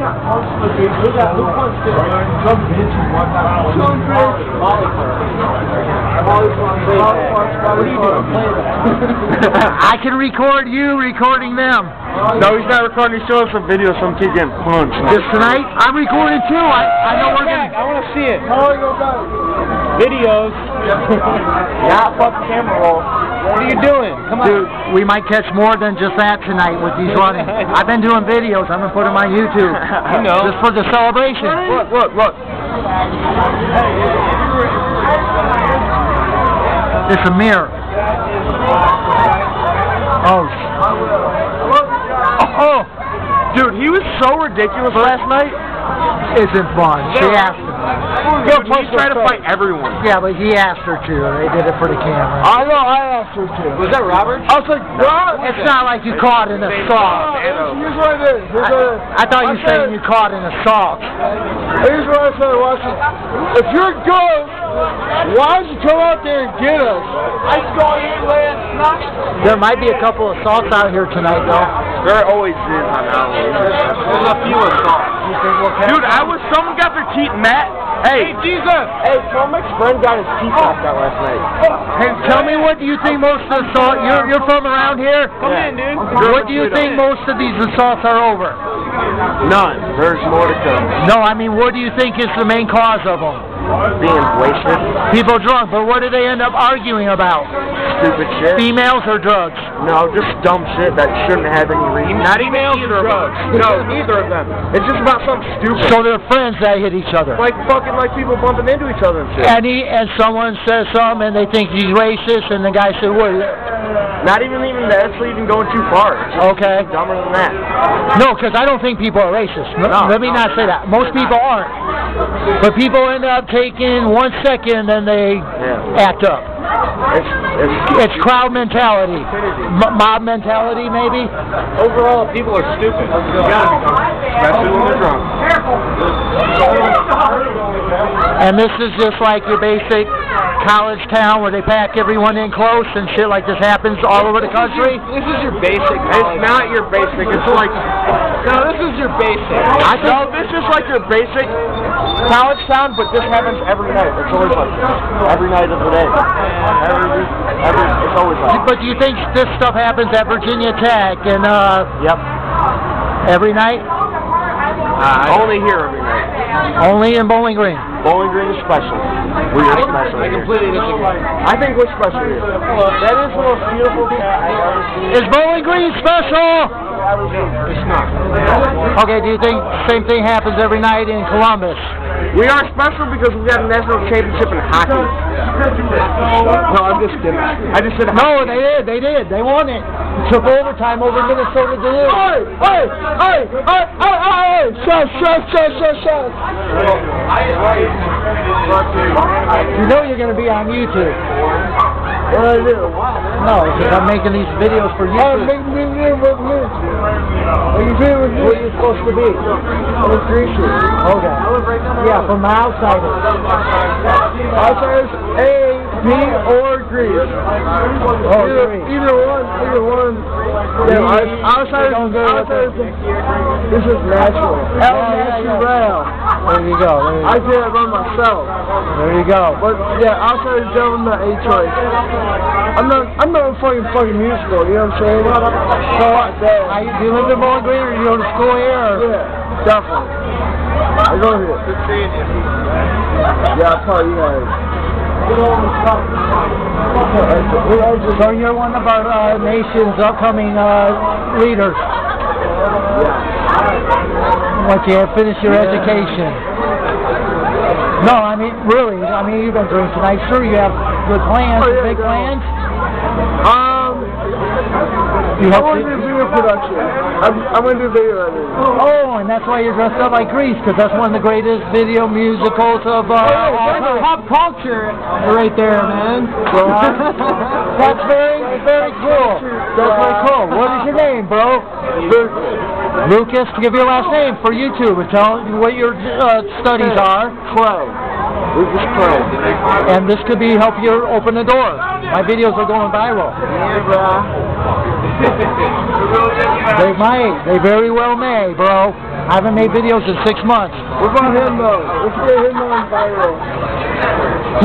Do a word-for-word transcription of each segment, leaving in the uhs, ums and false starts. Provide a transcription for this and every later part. got multiple things. We got who wants to learn some bitches one time. I can record you recording them. No, he's not recording. He showed us a video of some kid getting punched. Just tonight? I'm recording too. I, I know we're going to. I want to see it. How are you going? Videos. Yeah, fuck the camera roll. What are you doing? Come on. Dude, we might catch more than just that tonight with these running. I've been doing videos. I'm going to put them on YouTube. You know. Just for the celebration. Look, look, look. It's a mirror. Oh. Oh. Dude, he was so ridiculous last night. Isn't fun. She asked him. Yo, please try to fight everyone. Yeah, but he asked her to. They did it for the camera. I know, I asked her to. Was that Robert? I was like, Rob, it's not like you caught an assault. Here's what it is. I thought you said you caught an assault. Here's what I said, Watson. If you're a ghost, why don't you come out there and get us? I saw you last night. There might be a couple assaults out here tonight, though. There always is on Halloween. There's a few assaults. Dude, I was. Someone got their teeth met. Hey, hey, Jesus! Hey, Tomic's friend got his teeth knocked out last night. Hey, tell me, what do you think most of the assault? You're you're from around here. Come yeah. in, dude. Girl, what do you think most of these assaults are over? None. There's more to come. No, I mean, what do you think is the main cause of them? Being wasted. People drunk, but what do they end up arguing about? Stupid shit. Females or drugs? No, just dumb shit that shouldn't have any reason. Not even either of drugs. No, neither of them. It's just about something stupid. So they're friends that hit each other. Like fucking like people bumping into each other and shit. And, he, and someone says something and they think he's racist and the guy said, what? Not even even that's even going too far. Okay. Dumber than that. No, because I don't think people are racist. No, no, let me no, not say that. Most people aren't. But people end up taking one second and they yeah. act up. It's, it's, it's crowd mentality. M mob mentality, maybe? Overall, people are stupid. You gotta be dumb. Especially when they're drunk. And this is just like your basic college town where they pack everyone in close and shit like this happens all over the country. This is your basic. It's not your basic. It's like, no, this is your basic. I think, no, this is like your basic college town, but this happens every night. It's always like this. Every night of the day. Every, every, it's always like this. But do you think this stuff happens at Virginia Tech and, uh... Yep. Every night? Uh, only here every night. Only in Bowling Green. Bowling Green is special. We are special. I completely disagree. I think we're special here. That is the most beautiful thing I've ever seen. Is Bowling Green special? It's not. Okay, do you think the same thing happens every night in Columbus? We are special because we got a national championship in hockey. No, I'm just kidding. I just said no, they did. They did. They won it. Took overtime over Minnesota to lose. Hey, hey, hey, hey, hey, hey, shut, shut, shut, shut, shut. You know you're going to be on YouTube. What do I do? No, because I'm making these videos for YouTube. What are you supposed to be? It's Greasy. Okay. Yeah, from the Outsiders. Outsiders, A, B, or Grease. Oh, either, either one, either one. Yeah, Outsiders, Outsiders, this is natural. El Natural. There you go. There you go. I did it by myself. There you go. But yeah, Outsiders don't have a choice. I'm not, I'm not fucking fucking musical. You know what I'm saying? So, uh, I, do you live in Bowling Green or you go to school here? Or? Yeah, definitely. I go here. Good seeing you. Yeah, I'll call you guys. So you're one of our uh, nation's upcoming uh, leaders. Once you finish your yeah. education. No, I mean, really. I mean, you've been doing tonight. Sure, you have good plans, oh, yeah, big plans. Um, you I want to do video production. I'm, I'm going to do video editing. Oh, and that's why you're dressed up like Grease, because that's one of the greatest video musicals of uh, hey, all pop culture right there, man. So, uh, that's very, very cool. That's very cool. What is your name, bro? Lucas. Give your last name for YouTube and tell what your uh, studies are. Crow. And this could be help you open the door. My videos are going viral. Yeah, bro. They might. They very well may, bro. I haven't made videos in six months. We're going to him though. Let's get him on viral.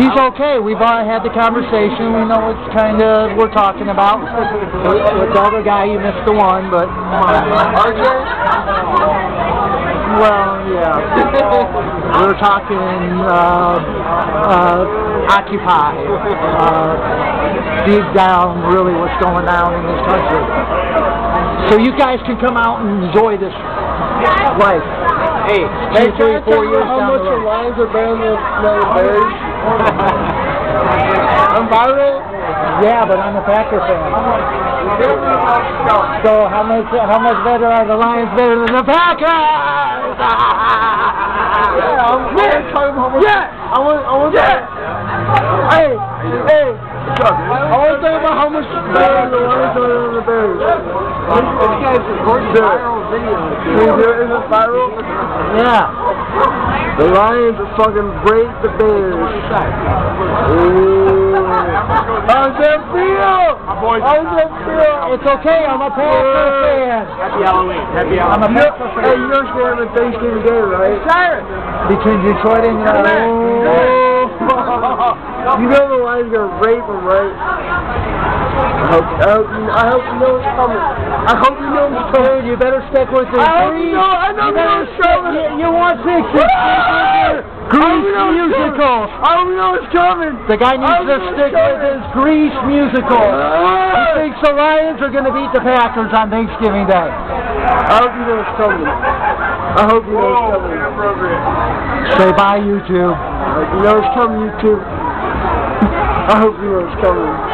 He's okay. We've all had the conversation. We know it's kind of we're talking about. With the other guy, you missed the one, but R J. Well, yeah. We were talking uh, uh, Occupy, uh, deep down, really what's going down in this country. So you guys can come out and enjoy this life. Hey, two, three, four years down the road. How much the Lions are better than the Bears? I'm viral? Yeah, but I'm a Packers fan. So how much how much better are the Lions better than the Packers? Yeah, I'm going to tell them how much. Yeah, I want I want yeah. Hey, hey, I want to tell about how much better the Lions are than the Bears. This guy's recording viral videos. Is it viral? Yeah. The Lions are fucking break the Bears. Ooh. How's that feel? How's that feel? It's okay, I'm a Packer fan. Happy Halloween. Happy Halloween. I'm a Packer fan. Hey, you're scoring the Thanksgiving day, right? Cyrus. Between Detroit and uh, oh. You know the Lions are gonna rape them, right? I hope, I hope, you, I hope you know it's coming. I hope you know it's coming. You better stick with it. I hope you know. I know you know it's coming. You, you want six. Grease musical. I don't know what's coming. The guy needs to stick with his Grease musical. He thinks the Lions are going to beat the Packers on Thanksgiving Day. I hope you know it's coming. I hope you know it's coming. Say bye, YouTube. I hope you know it's coming, YouTube. I hope you know it's coming.